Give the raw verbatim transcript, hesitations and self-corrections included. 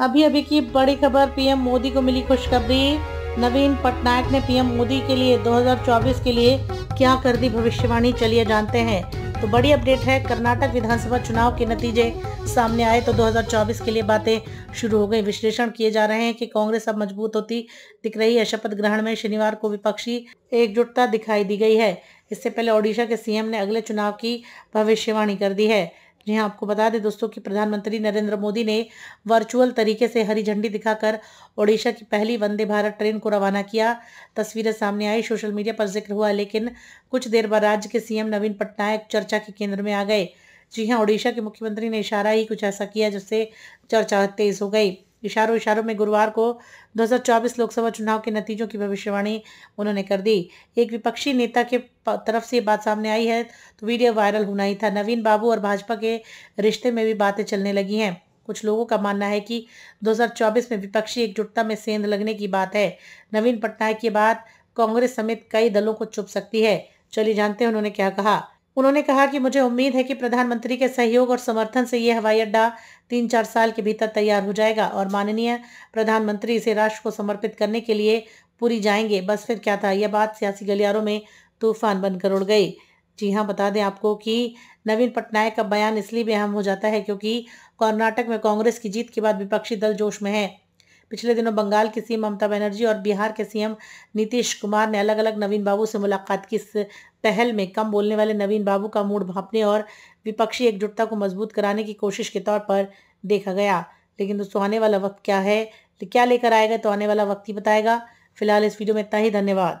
अभी अभी की बड़ी खबर, पीएम मोदी को मिली खुशखबरी। नवीन पटनायक ने पीएम मोदी के लिए दो हज़ार चौबीस के लिए क्या कर दी भविष्यवाणी, चलिए जानते हैं। तो बड़ी अपडेट है, कर्नाटक विधानसभा चुनाव के नतीजे सामने आए तो दो हज़ार चौबीस के लिए बातें शुरू हो गई। विश्लेषण किए जा रहे हैं कि कांग्रेस अब मजबूत होती दिख रही है। शपथ ग्रहण में शनिवार को विपक्षी एकजुटता दिखाई दी गई है। इससे पहले ओडिशा के सीएम ने अगले चुनाव की भविष्यवाणी कर दी है। जी हाँ, आपको बता दें दोस्तों कि प्रधानमंत्री नरेंद्र मोदी ने वर्चुअल तरीके से हरी झंडी दिखाकर ओडिशा की पहली वंदे भारत ट्रेन को रवाना किया। तस्वीरें सामने आई, सोशल मीडिया पर जिक्र हुआ, लेकिन कुछ देर बाद राज्य के सीएम नवीन पटनायक चर्चा के केंद्र में आ गए। जी हाँ, ओडिशा के मुख्यमंत्री ने इशारा ही कुछ ऐसा किया जिससे चर्चा तेज हो गई। इशारों इशारों में गुरुवार को दो हज़ार चौबीस लोकसभा चुनाव के नतीजों की भविष्यवाणी उन्होंने कर दी। एक विपक्षी नेता के तरफ से बात सामने आई है तो वीडियो वायरल होना ही था। नवीन बाबू और भाजपा के रिश्ते में भी बातें चलने लगी हैं। कुछ लोगों का मानना है कि दो हज़ार चौबीस में विपक्षी एकजुटता में सेंध लगने की बात है। नवीन पटनायक की बात कांग्रेस समेत कई दलों को चुभ सकती है। चलिए जानते हैं उन्होंने क्या कहा। उन्होंने कहा कि मुझे उम्मीद है कि प्रधानमंत्री के सहयोग और समर्थन से ये हवाई अड्डा तीन चार साल के भीतर तैयार हो जाएगा और माननीय प्रधानमंत्री इसे राष्ट्र को समर्पित करने के लिए पूरी जाएंगे। बस फिर क्या था, यह बात सियासी गलियारों में तूफान बनकर उड़ गई। जी हाँ, बता दें आपको कि नवीन पटनायक का बयान इसलिए भी अहम हो जाता है क्योंकि कर्नाटक में कांग्रेस की जीत के बाद विपक्षी दल जोश में है। पिछले दिनों बंगाल की सीएम ममता बनर्जी और बिहार के सीएम नीतीश कुमार ने अलग अलग नवीन बाबू से मुलाकात की। इस पहल में कम बोलने वाले नवीन बाबू का मूड भांपने और विपक्षी एकजुटता को मजबूत कराने की कोशिश के तौर पर देखा गया। लेकिन दोस्तों, आने वाला वक्त क्या है, क्या लेकर आएगा, तो आने वाला वक्त ही बताएगा। फिलहाल इस वीडियो में इतना ही, धन्यवाद।